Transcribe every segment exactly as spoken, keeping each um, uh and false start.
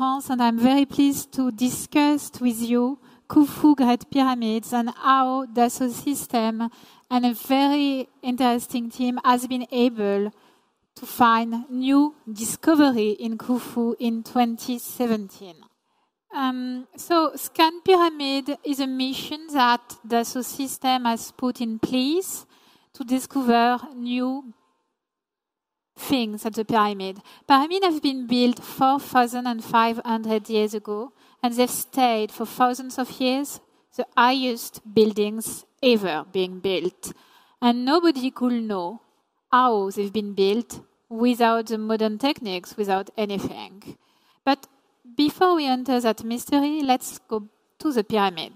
Florence, and I'm very pleased to discuss with you Khufu Great Pyramids and how Dassault Systèmes and a very interesting team has been able to find new discovery in Khufu in twenty seventeen. Um, so ScanPyramid is a mission that Dassault Systèmes has put in place to discover new things at the pyramid. Pyramids have been built four thousand five hundred years ago, and they've stayed for thousands of years, the highest buildings ever being built. And nobody could know how they've been built without the modern techniques, without anything. But before we enter that mystery, let's go to the pyramid.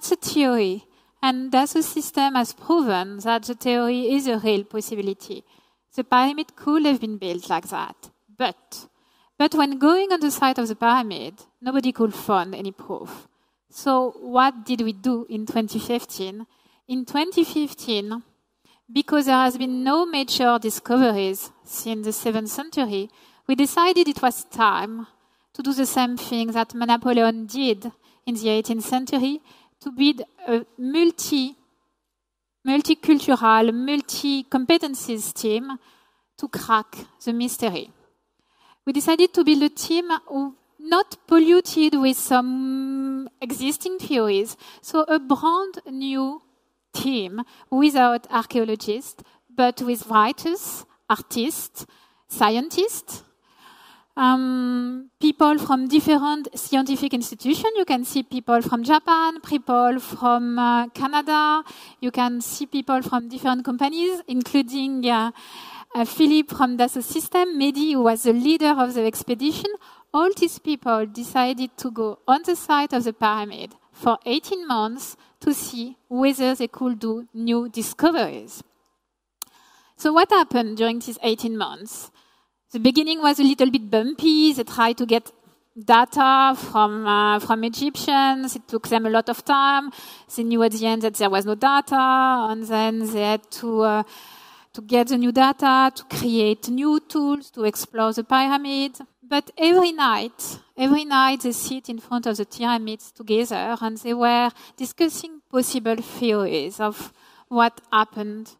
that's a theory. And Dassault Systèmes has proven that the theory is a real possibility. The pyramid could have been built like that. But, but when going on the site of the pyramid, nobody could find any proof. So what did we do in twenty fifteen? In twenty fifteen, because there has been no major discoveries since the seventh century, we decided it was time to do the same thing that Napoleon did in the eighteenth century, to build a multi, multicultural, multi-competencies team to crack the mystery. We decided to build a team who not polluted with some existing theories, so a brand new team without archaeologists, but with writers, artists, scientists, um, people from different scientific institutions. You can see people from Japan, people from uh, Canada. You can see people from different companies, including uh, uh, Philippe from Dassault Systèmes, Mehdi, who was the leader of the expedition. All these people decided to go on the site of the pyramid for eighteen months to see whether they could do new discoveries. So what happened during these eighteen months? The beginning was a little bit bumpy. They tried to get data from, uh, from Egyptians. It took them a lot of time. They knew at the end that there was no data, and then they had to... Uh, to get the new data, to create new tools, to explore the pyramid. But every night, every night they sit in front of the pyramids together and they were discussing possible theories of what happened,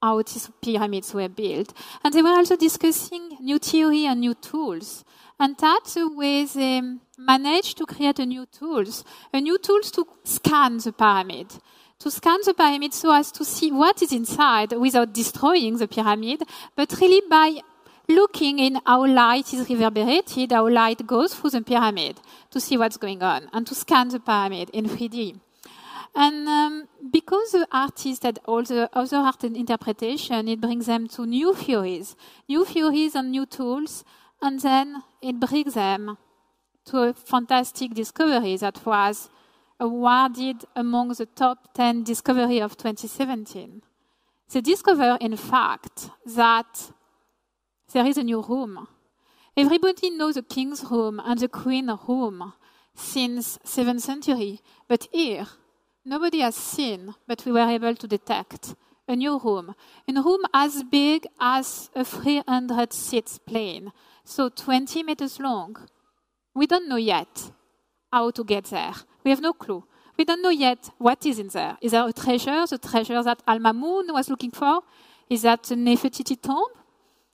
how these pyramids were built. And they were also discussing new theory and new tools. And that's the way they managed to create a new tools, a new tools to scan the pyramid. To scan the pyramid so as to see what is inside without destroying the pyramid, but really by looking in how light is reverberated, how light goes through the pyramid to see what's going on and to scan the pyramid in three D. And um, because the artists had all the other art and interpretation, it brings them to new theories, new theories and new tools, and then it brings them to a fantastic discovery that was awarded among the top ten discovery of twenty seventeen. They discover, in fact, that there is a new room. Everybody knows the king's room and the queen's room since seventh century, but here, nobody has seen, but we were able to detect a new room. A room as big as a three hundred seats plane, so twenty meters long. We don't know yet how to get there. We have no clue. We don't know yet what is in there. Is there a treasure, the treasure that Al-Mamoun was looking for? Is that the Nefertiti tomb?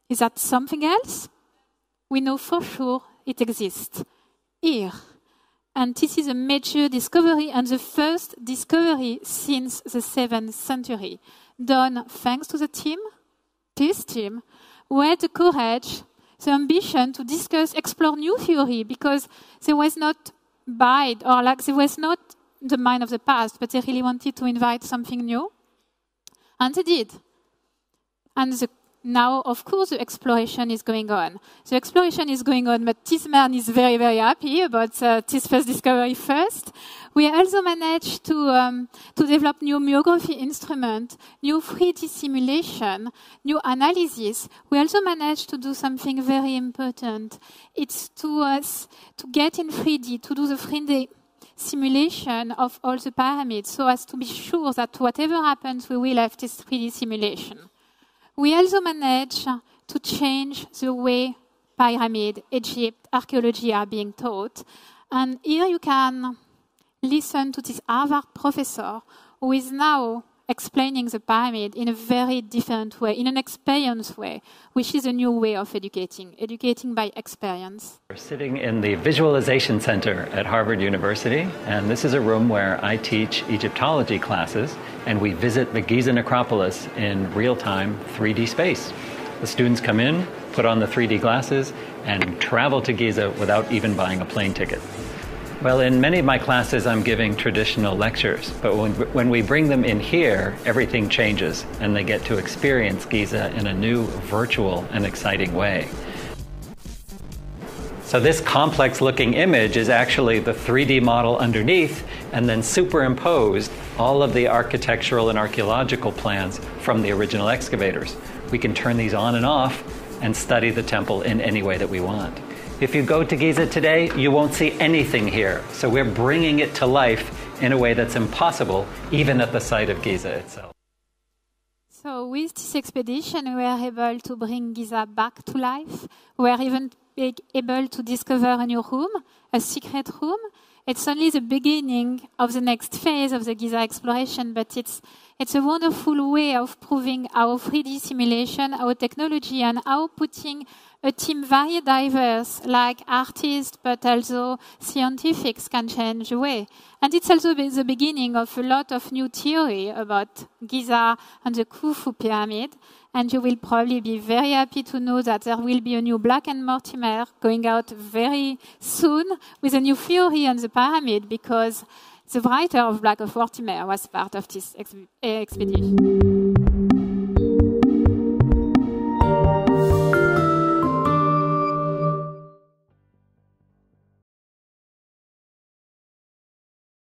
Is that something else? We know for sure it exists here. And this is a major discovery and the first discovery since the seventh century, done thanks to the team, this team, who had the courage, the ambition to discuss, explore new theory, because there was not Bide, or like it was not the mind of the past, but they really wanted to invite something new, and they did. And the, now, of course, the exploration is going on. The exploration is going on, but this man is very, very happy about uh, this first discovery first. We also managed to um, to develop new myography instrument, new three D simulation, new analysis. We also managed to do something very important. It's to us to get in three D, to do the three D simulation of all the pyramids, so as to be sure that whatever happens, we will have this three D simulation. We also managed to change the way pyramid, Egypt, archaeology are being taught. And here you can listen to this Harvard professor who is now explaining the pyramid in a very different way, in an experience way, which is a new way of educating, educating by experience. We're sitting in the Visualization Center at Harvard University, and this is a room where I teach Egyptology classes, and we visit the Giza necropolis in real-time three D space. The students come in, put on the three D glasses, and travel to Giza without even buying a plane ticket. Well, in many of my classes, I'm giving traditional lectures, but when, when we bring them in here, everything changes, and they get to experience Giza in a new, virtual, and exciting way. So this complex-looking image is actually the three D model underneath, and then superimposed all of the architectural and archaeological plans from the original excavators. We can turn these on and off and study the temple in any way that we want. If you go to Giza today, you won't see anything here. So we're bringing it to life in a way that's impossible, even at the site of Giza itself. So with this expedition, we are able to bring Giza back to life. We are even able to discover a new room, a secret room. It's only the beginning of the next phase of the Giza exploration, but it's, it's a wonderful way of proving our three D simulation, our technology, and how putting a team very diverse, like artists, but also scientists, can change the way. And it's also the beginning of a lot of new theory about Giza and the Khufu pyramid. And you will probably be very happy to know that there will be a new Black and Mortimer going out very soon with a new theory on the pyramid, because the writer of Black and Mortimer was part of this ex expedition.